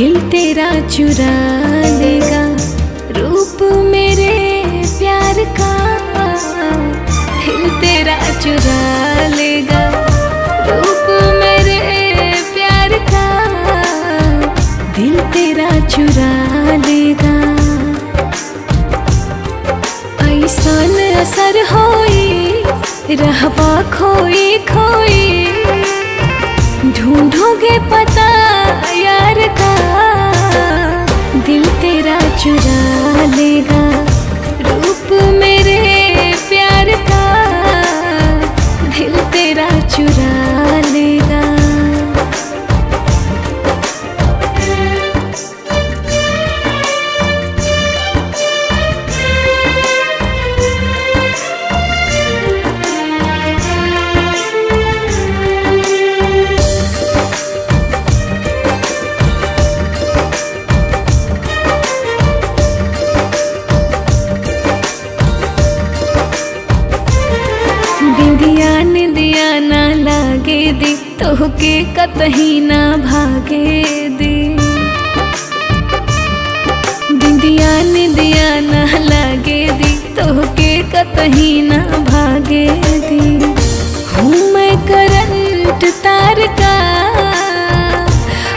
दिल तेरा चुरा लेगा रूप मेरे प्यार का। दिल तेरा चुरा लेगा रूप मेरे प्यार का। दिल तेरा चुरा लेगा। ऐसन असर होई रहबा खोई खोई ढूंढोगे पता यार का। दिल तेरा चुरा लेगा रूप मेरे प्यार का। दिल तेरा चुरा लेगा। दे तोहके कतही ना भागे दे। बिंदिया ने दिया ना लागे दे तोहके कतही ना भागे दे। हूँ मैं करंट तार का।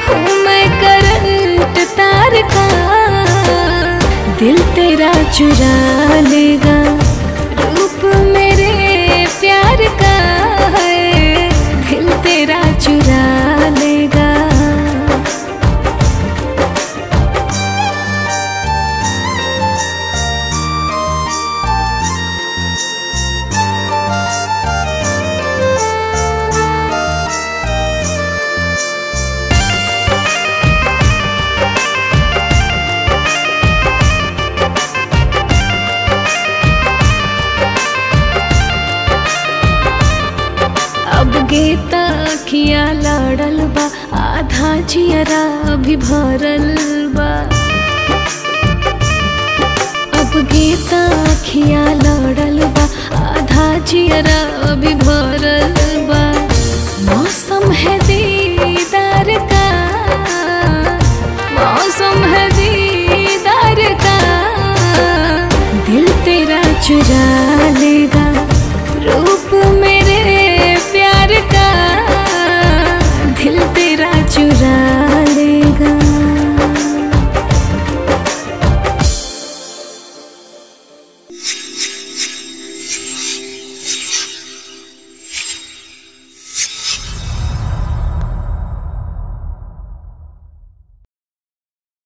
हूँ मैं करंट तार का। दिल तेरा चुरा लेगा रूप मेरे प्यार का। तेरा चुरा लेगा। तखिया लड़ल बा आधा जियरा भी भरल बा। अब गे तखिया लड़ल बा आधा जियरा भी भरल बा।